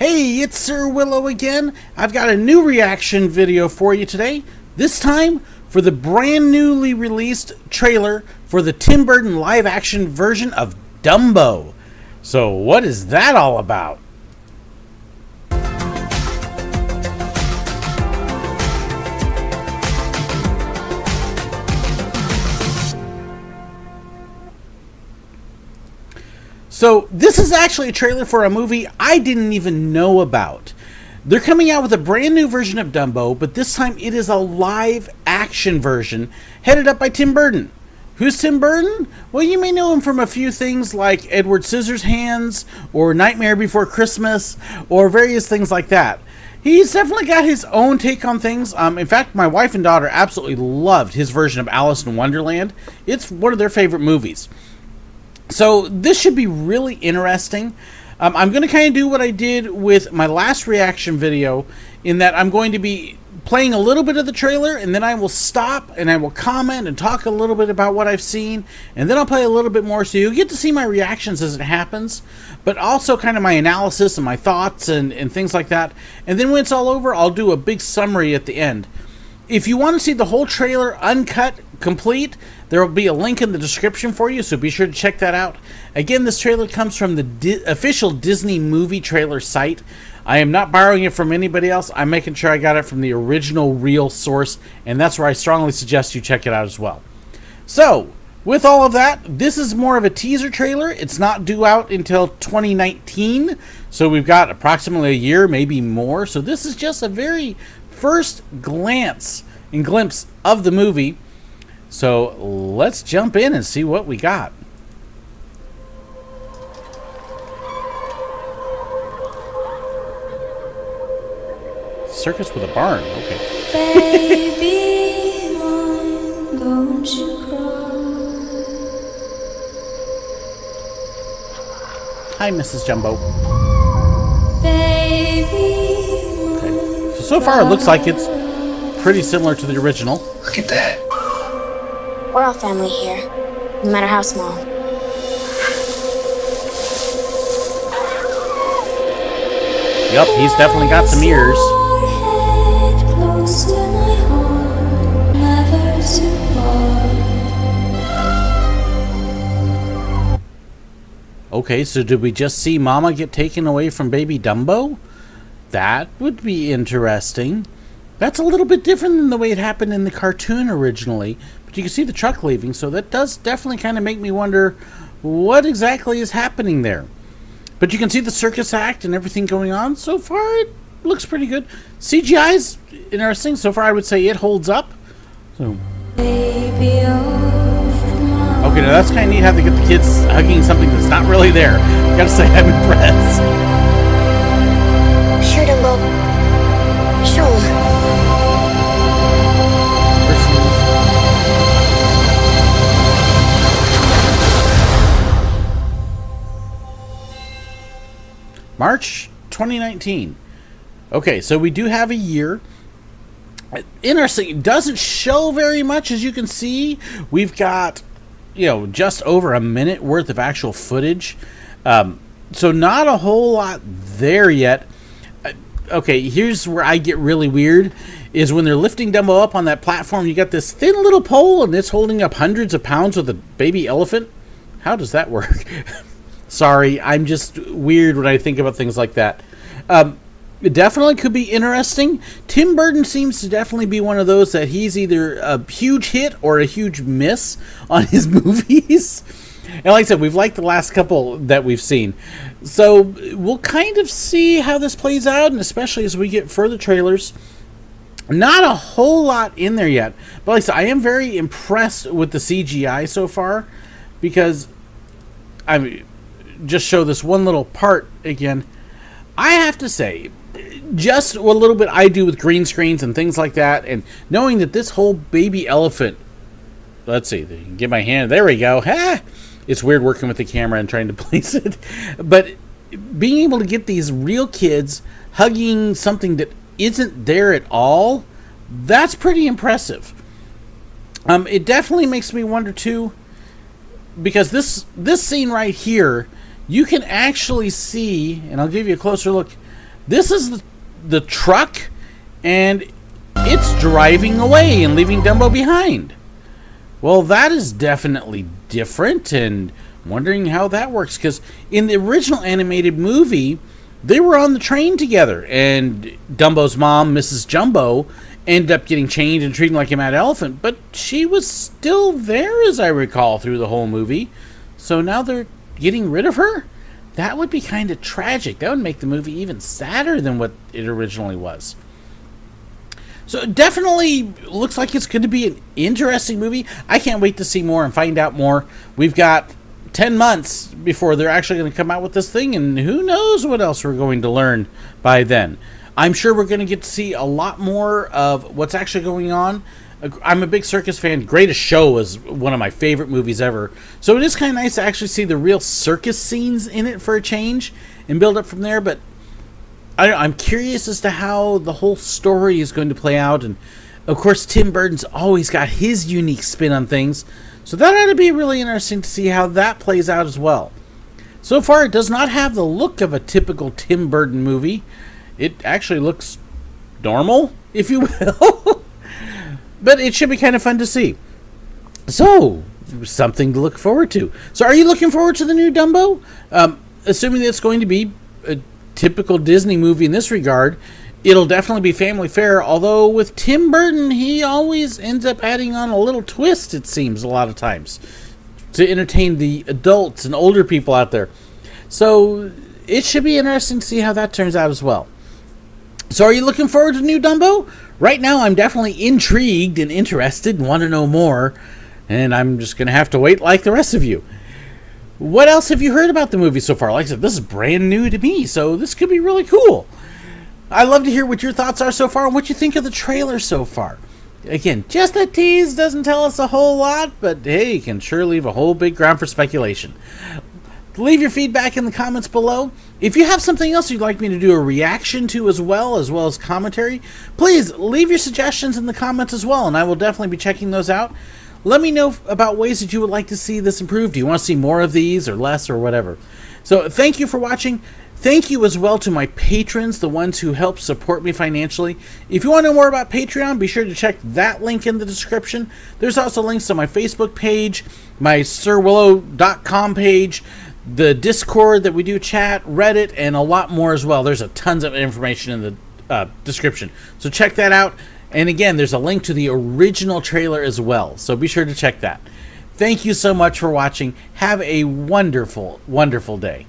Hey, it's Sir Willow again. I've got a new reaction video for you today, this time for the brand newly released trailer for the Tim Burton live action version of Dumbo. So what is that all about? So this is actually a trailer for a movie I didn't even know about. They're coming out with a brand new version of Dumbo, but this time it is a live action version headed up by Tim Burton. Who's Tim Burton? Well, you may know him from a few things like Edward Scissorhands or Nightmare Before Christmas or various things like that. He's definitely got his own take on things. In fact, my wife and daughter absolutely loved his version of Alice in Wonderland. It's one of their favorite movies. So this should be really interesting. I'm going to kind of do what I did with my last reaction video, in that I'm going to be playing a little bit of the trailer, and then I will stop and I will comment and talk a little bit about what I've seen, and then I'll play a little bit more, so you'll get to see my reactions as it happens, but also kind of my analysis and my thoughts and things like that. And then when it's all over, I'll do a big summary at the end. If you want to see the whole trailer uncut, complete, there will be a link in the description for you, so be sure to check that out. Again, this trailer comes from the official Disney movie trailer site. I am not borrowing it from anybody else. I'm making sure I got it from the original real source, and that's where I strongly suggest you check it out as well. So, with all of that, this is more of a teaser trailer. It's not due out until 2019, so we've got approximately a year, maybe more. So this is just a very first glance and glimpse of the movie. So let's jump in and see what we got. Circus with a barn, okay. Baby, mom, don't you cry. Hi, Mrs. Jumbo. Baby, mom, okay. So far it looks like it's pretty similar to the original. Look at that. We're all family here, no matter how small. Yup, he's definitely got some ears. Okay, so did we just see Mama get taken away from baby Dumbo? That would be interesting. That's a little bit different than the way it happened in the cartoon originally. But you can see the truck leaving, so that does definitely kind of make me wonder what exactly is happening there. But you can see the circus act and everything going on. So far, it looks pretty good. CGI's interesting. So far, I would say it holds up. So. Okay, now that's kind of neat how they get the kids hugging something that's not really there. I gotta say, I'm impressed. Sure, Dumbo. Sure. March 2019. Okay, so we do have a year. Interesting, it doesn't show very much, as you can see. We've got, you know, just over a minute worth of actual footage. So not a whole lot there yet. Okay, here's where I get really weird, is when they're lifting Dumbo up on that platform, you got this thin little pole, and it's holding up hundreds of pounds with a baby elephant. How does that work? Sorry, I'm just weird when I think about things like that. It definitely could be interesting. Tim Burton seems to definitely be one of those that he's either a huge hit or a huge miss on his movies. And like I said, we've liked the last couple that we've seen. So we'll kind of see how this plays out, and especially as we get further trailers. Not a whole lot in there yet. But like I said, I am very impressed with the CGI so far, because I'm... just show this one little part again. I have to say, just a little bit I do with green screens and things like that, and knowing that this whole baby elephant, let's see, get my hand, there we go. Ha! It's weird working with the camera and trying to place it, but being able to get these real kids hugging something that isn't there at all, that's pretty impressive. It definitely makes me wonder too, because this scene right here, you can actually see, and I'll give you a closer look, This is the truck, and it's driving away and leaving Dumbo behind. Well, that is definitely different, and I'm wondering how that works, because in the original animated movie, they were on the train together, and Dumbo's mom, Mrs. Jumbo, ended up getting chained and treated like a mad elephant, but she was still there, as I recall, through the whole movie. So now they're getting rid of her? That would be kind of tragic. That would make the movie even sadder than what it originally was. So it definitely looks like it's going to be an interesting movie. I can't wait to see more and find out more. We've got 10 months before they're actually going to come out with this thing, and who knows what else we're going to learn by then. I'm sure we're going to get to see a lot more of what's actually going on. I'm a big circus fan. Greatest Show is one of my favorite movies ever. So it is kind of nice to actually see the real circus scenes in it for a change and build up from there. But I'm curious as to how the whole story is going to play out. And, of course, Tim Burton's always got his unique spin on things. So that ought to be really interesting to see how that plays out as well. So far, it does not have the look of a typical Tim Burton movie. It actually looks normal, if you will. But it should be kind of fun to see. So, something to look forward to. So, are you looking forward to the new Dumbo? Assuming that it's going to be a typical Disney movie in this regard, it'll definitely be family fare. Although, with Tim Burton, he always ends up adding on a little twist, it seems, a lot of times, to entertain the adults and older people out there. So, it should be interesting to see how that turns out as well. So are you looking forward to new Dumbo? Right now I'm definitely intrigued and interested and want to know more. And I'm just going to have to wait like the rest of you. What else have you heard about the movie so far? Like I said, this is brand new to me, so this could be really cool. I'd love to hear what your thoughts are so far and what you think of the trailer so far. Again, just a tease doesn't tell us a whole lot, but hey, you can sure leave a whole big ground for speculation. Leave your feedback in the comments below. If you have something else you'd like me to do a reaction to as well as commentary, please leave your suggestions in the comments as well, and I will definitely be checking those out. Let me know about ways that you would like to see this improved. Do you want to see more of these or less or whatever? So thank you for watching. Thank you as well to my patrons, the ones who help support me financially. If you want to know more about Patreon, be sure to check that link in the description. There's also links to my Facebook page, my sirwillow.com page, the Discord that we do chat, Reddit, and a lot more as well. There's a tons of information in the description. So check that out. And again, there's a link to the original trailer as well. So be sure to check that. Thank you so much for watching. Have a wonderful, wonderful day.